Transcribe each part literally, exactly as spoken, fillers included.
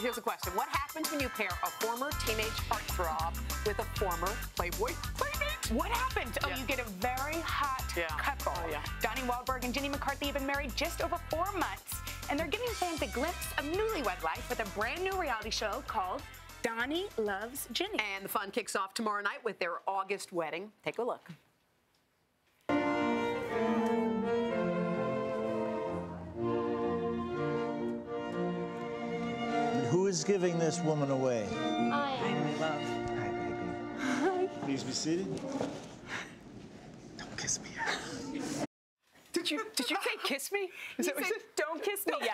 here's a question. What happens when you pair a former teenage heartthrob with a former Playboy playmate? What happened? Oh, yeah. You get a very hot yeah. couple. Oh, yeah. Donnie Wahlberg and Jenny McCarthy have been married just over four months, and they're giving fans a glimpse of newlywed life with a brand new reality show called Donnie Loves Jenny. And the fun kicks off tomorrow night with their August wedding. Take a look. Who is giving this woman away? I am in love. Hi, baby. Hi. Please be seated. Don't kiss me yet. Did you did you say kiss me? Is that what you said? Don't kiss me yet.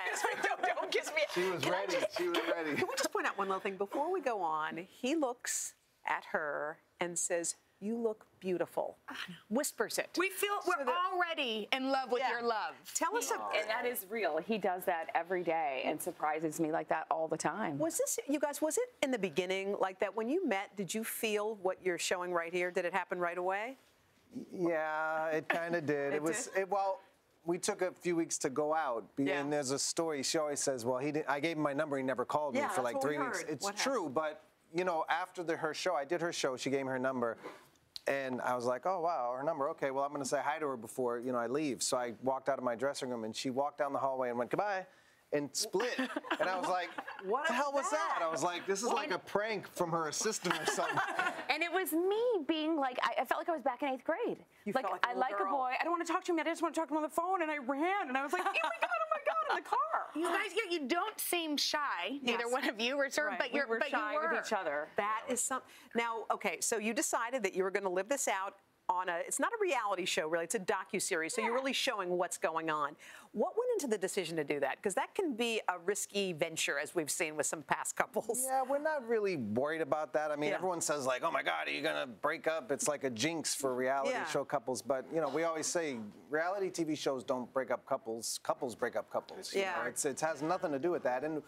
Don't, don't kiss me yet. She was can ready. Just, she was ready. Can we just point out one little thing before we go on? He looks at her and says, "You look beautiful." Whispers it. We feel so we're that, already in love with yeah. your love. Tell us about it. And that is real. He does that every day and surprises me like that all the time. Was this, you guys, was it in the beginning like that? When you met, did you feel what you're showing right here? Did it happen right away? Yeah, it kind of did. it, it was, did? It, well, we took a few weeks to go out, yeah. and there's a story. She always says, well, he didn't, I gave him my number. He never called yeah, me for like three weeks. It's what true, happened? But, you know, after the, her show, I did her show. She gave me her number. And I was like, oh, wow, her number. Okay, well, I'm going to say hi to her before, you know, I leave. So I walked out of my dressing room, and she walked down the hallway and went, goodbye, and split. And I was like, what the hell was that? I was like, this is like a prank from her assistant or something. And it was me being like, I, I felt like I was back in eighth grade. You like, felt like a I like girl. A boy. I don't want to talk to him yet. I just want to talk to him on the phone. And I ran, and I was like, oh, my God, oh, my God, in the car. You guys, yeah, you don't seem shy. Yes. Neither one of you were sure, right. but, you're, we were but shy you were. With each other. That is something. Now, okay, so you decided that you were going to live this out on a, it's not a reality show, really. It's a docuseries, so yeah. you're really showing what's going on. What went into the decision to do that? Because that can be a risky venture, as we've seen with some past couples. Yeah, we're not really worried about that. I mean, yeah. everyone says, like, oh, my God, are you going to break up? It's like a jinx for reality yeah. show couples. But, you know, we always say reality T V shows don't break up couples. Couples break up couples. You yeah. know? It's, it has nothing to do with that. And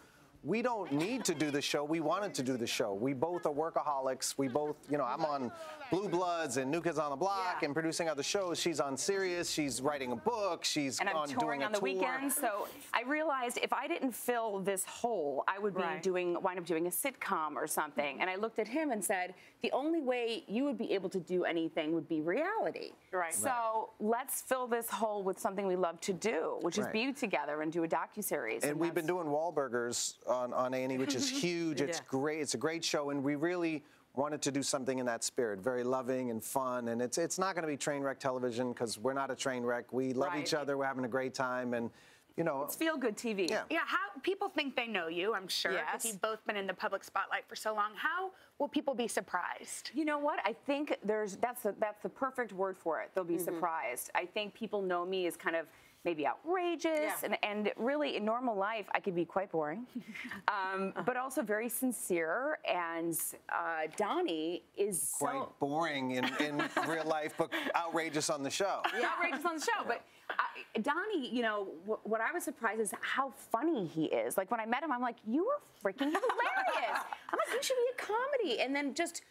we don't need to do the show. We wanted to do the show. We both are workaholics. We both, you know, I'm on Blue Bloods and New Kids on the Block yeah. and producing other shows. She's on Sirius. She's writing a book. She's and I'm on touring doing a on the tour. Weekends. So I realized if I didn't fill this hole, I would be right. doing, wind up doing a sitcom or something. And I looked at him and said, the only way you would be able to do anything would be reality. Right. So right. let's fill this hole with something we love to do, which right. is be together and do a docuseries. And, and we've been doing Wahlburgers on on A and E, which is huge. It's yeah. great. It's a great show, and we really wanted to do something in that spirit, very loving and fun. And it's it's not going to be train wreck television because we're not a train wreck. We love right. each other. We're having a great time, and you know, it's feel good T V. Yeah. yeah. How people think they know you, I'm sure, because yes. you've both been in the public spotlight for so long. How will people be surprised? You know what? I think there's that's the, that's the perfect word for it. They'll be mm-hmm. surprised. I think people know me as kind of maybe outrageous, yeah. and, and really in normal life, I could be quite boring, um, but also very sincere, and uh, Donnie is Quite so boring in, in real life, but outrageous on the show. Yeah. Outrageous on the show, but I, Donnie, you know, wh what I was surprised is how funny he is. Like, when I met him, I'm like, you are freaking hilarious. I'm like, you should be a comedy, and then just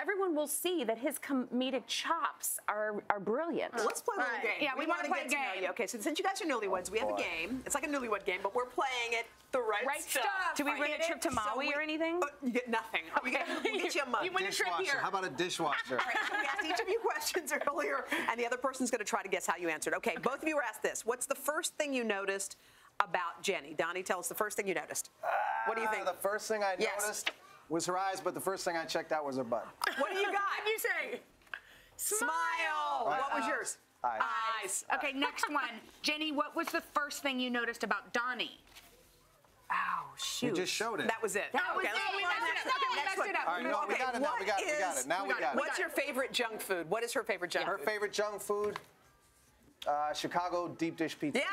everyone will see that his comedic chops are, are brilliant. Well, let's play right. a game. Yeah, we, we want to play a game. Okay, so since you guys are newlyweds, oh, we have boy. a game. It's like a newlywed game, but we're playing it the right, right stuff. stuff. Do we are win a trip to Maui so we, or anything? Uh, you get nothing. Okay. We get, we'll get you a mug. You win a trip here. How about a dishwasher? All right, so we asked each of you questions earlier, and the other person's going to try to guess how you answered. Okay, okay, both of you were asked this. What's the first thing you noticed about Jenny? Donnie, tell us the first thing you noticed. Uh, what do you think? The first thing I yes. noticed was her eyes, but the first thing I checked out was her butt. What do you got? What did you say? Smile. Smile. Right. What was yours? Eyes. Eyes. Eyes. Okay, next one. Jenny, what was the first thing you noticed about Donnie? Oh, shoot. You just showed it. That was it. That okay, was it. We messed it up. Okay, we messed it up. All right, no, okay, we got it now. We got it. We got it. Now we got it. Got it. What's your favorite junk food? What is her favorite junk yeah. food? Her favorite junk food? Uh, Chicago deep dish pizza. Yeah,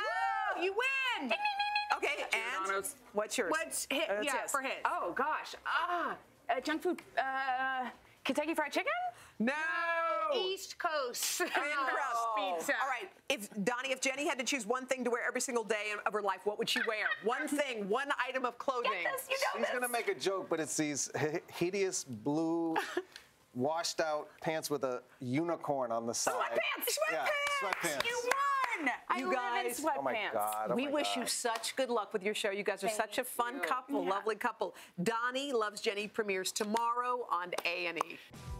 woo! You win! Okay, and what's yours? What's his? Oh, yeah, his. for his. Oh, gosh. Ah, uh, junk food, uh, Kentucky Fried Chicken? No. East Coast. And oh. pizza. All right, if Donnie, if Jenny had to choose one thing to wear every single day of her life, what would she wear? One thing, one item of clothing. Get this, you know She's going to make a joke, but it's these hideous blue washed out pants with a unicorn on the side. Sweatpants, sweatpants. Yeah, sweatpants. You won. I you guys. Live in sweatpants. Oh my God, oh we my wish God. you such good luck with your show. You guys are Thank such a fun you. couple, yeah. lovely couple. Donnie Loves Jenny premieres tomorrow on A and E.